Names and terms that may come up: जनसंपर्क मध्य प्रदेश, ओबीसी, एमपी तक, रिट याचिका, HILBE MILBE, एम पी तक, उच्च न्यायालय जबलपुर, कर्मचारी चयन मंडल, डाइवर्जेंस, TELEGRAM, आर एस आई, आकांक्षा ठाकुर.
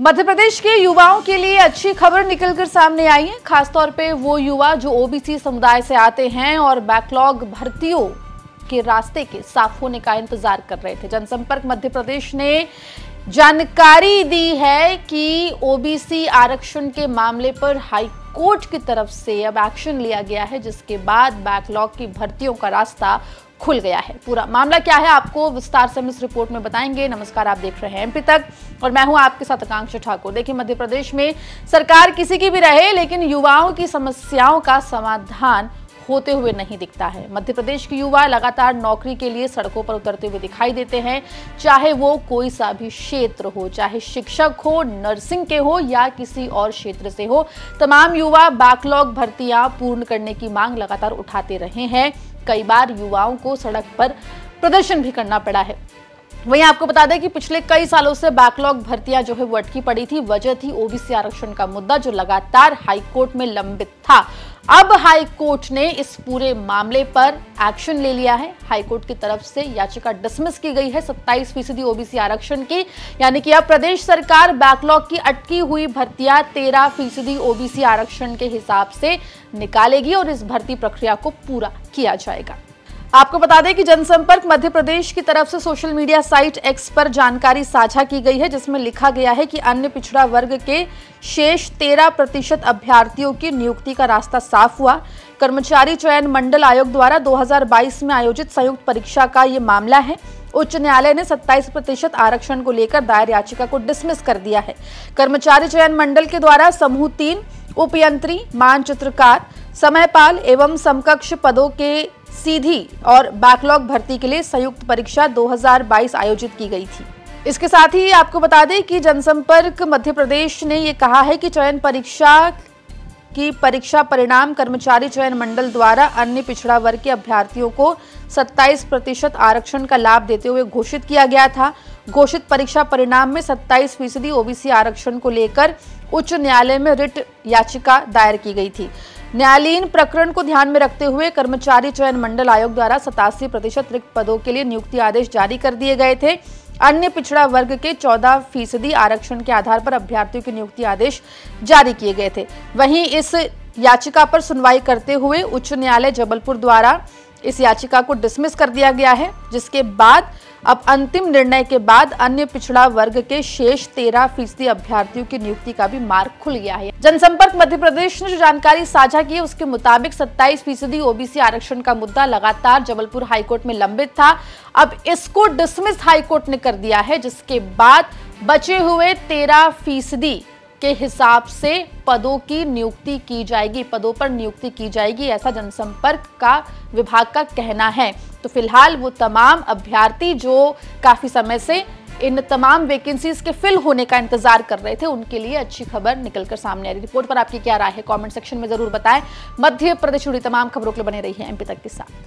मध्य प्रदेश के युवाओं के लिए अच्छी खबर निकलकर सामने आई है। खासतौर पे वो युवा जो ओबीसी समुदाय से आते हैं और बैकलॉग भर्तियों के रास्ते के साफ होने का इंतजार कर रहे थे। जनसंपर्क मध्य प्रदेश ने जानकारी दी है कि ओबीसी आरक्षण के मामले पर हाई कोर्ट की तरफ से अब एक्शन लिया गया है, जिसके बाद बैकलॉग की भर्तियों का रास्ता खुल गया है। पूरा मामला क्या है आपको विस्तार से हम इस रिपोर्ट में बताएंगे। नमस्कार, आप देख रहे हैं एम पी तक और मैं हूं आपके साथ आकांक्षा ठाकुर। देखिए, मध्य प्रदेश में सरकार किसी की भी रहे, लेकिन युवाओं की समस्याओं का समाधान होते हुए नहीं दिखता है। मध्य प्रदेश के युवा लगातार नौकरी के लिए सड़कों पर उतरते हुए दिखाई देते हैं, चाहे वो कोई सा भी क्षेत्र हो, चाहे शिक्षक हो, नर्सिंग के हो या किसी और क्षेत्र से हो। तमाम युवा बैकलॉग भर्तियां पूर्ण करने की मांग लगातार उठाते रहे हैं। कई बार युवाओं को सड़क पर प्रदर्शन भी करना पड़ा है। वहीं आपको बता दें कि पिछले कई सालों से बैकलॉग भर्तियां जो है वो अटकी पड़ी थी। वजह थी ओबीसी आरक्षण का मुद्दा जो लगातार हाईकोर्ट में लंबित था। अब हाईकोर्ट ने इस पूरे मामले पर एक्शन ले लिया है। हाईकोर्ट की तरफ से याचिका डिसमिस की गई है 27% ओबीसी आरक्षण की, यानी कि अब प्रदेश सरकार बैकलॉग की अटकी हुई भर्तियां 13% ओबीसी आरक्षण के हिसाब से निकालेगी और इस भर्ती प्रक्रिया को पूरा किया जाएगा। आपको बता दें कि जनसंपर्क मध्य प्रदेश की तरफ से सोशल मीडिया साइट एक्स पर जानकारी साझा की गई है, जिसमें लिखा गया है कि अन्य पिछड़ा वर्ग के शेष 13% अभ्यर्थियों की नियुक्ति का रास्ता साफ हुआ। कर्मचारी चयन मंडल आयोग द्वारा 2022 में आयोजित संयुक्त परीक्षा का ये मामला है। उच्च न्यायालय ने 27% आरक्षण को लेकर दायर याचिका को डिसमिस कर दिया है। कर्मचारी चयन मंडल के द्वारा समूह 3 उपयंत्री, मानचित्रकार, समयपाल एवं समकक्ष पदों के सीधी और बैकलॉग भर्ती के लिए संयुक्त परीक्षा 2022 आयोजित की गई थी। इसके साथ ही आपको बता दें कि जनसंपर्क मध्य प्रदेश ने ये कहा है कि चयन परीक्षा की परीक्षा परिणाम कर्मचारी चयन मंडल द्वारा अन्य पिछड़ा वर्ग के अभ्यर्थियों को 27% आरक्षण का लाभ देते हुए घोषित किया गया था। घोषित परीक्षा परिणाम में 27% ओबीसी आरक्षण को लेकर उच्च न्यायालय में रिट याचिका दायर की गई थी। न्यायालयीन प्रकरण को ध्यान में रखते हुए कर्मचारी चयन मंडल आयोग द्वारा 87% रिक्त पदों के लिए नियुक्ति आदेश जारी कर दिए गए थे। अन्य पिछड़ा वर्ग के 14% आरक्षण के आधार पर अभ्यर्थियों के नियुक्ति आदेश जारी किए गए थे। वहीं इस याचिका पर सुनवाई करते हुए उच्च न्यायालय जबलपुर द्वारा इस याचिका को डिसमिस कर दिया गया है, जिसके बाद अब अंतिम निर्णय के बाद अन्य पिछड़ा वर्ग के शेष 13% अभ्यर्थियों की नियुक्ति का भी मार्ग खुल गया है। जनसंपर्क मध्य प्रदेश ने जो जानकारी साझा की है उसके मुताबिक 27% ओबीसी आरक्षण का मुद्दा लगातार जबलपुर हाईकोर्ट में लंबित था। अब इसको डिसमिस हाईकोर्ट ने कर दिया है, जिसके बाद बचे हुए 13% के हिसाब से पदों की नियुक्ति की जाएगी, पदों पर नियुक्ति की जाएगी, ऐसा जनसंपर्क का विभाग का कहना है। तो फिलहाल वो तमाम अभ्यर्थी जो काफी समय से इन तमाम वैकेंसीज के फिल होने का इंतजार कर रहे थे, उनके लिए अच्छी खबर निकलकर सामने आ रही। रिपोर्ट पर आपकी क्या राय है कमेंट सेक्शन में जरूर बताएं। मध्य प्रदेश जुड़ी तमाम खबरों के लिए बने रही है एमपी तक के साथ।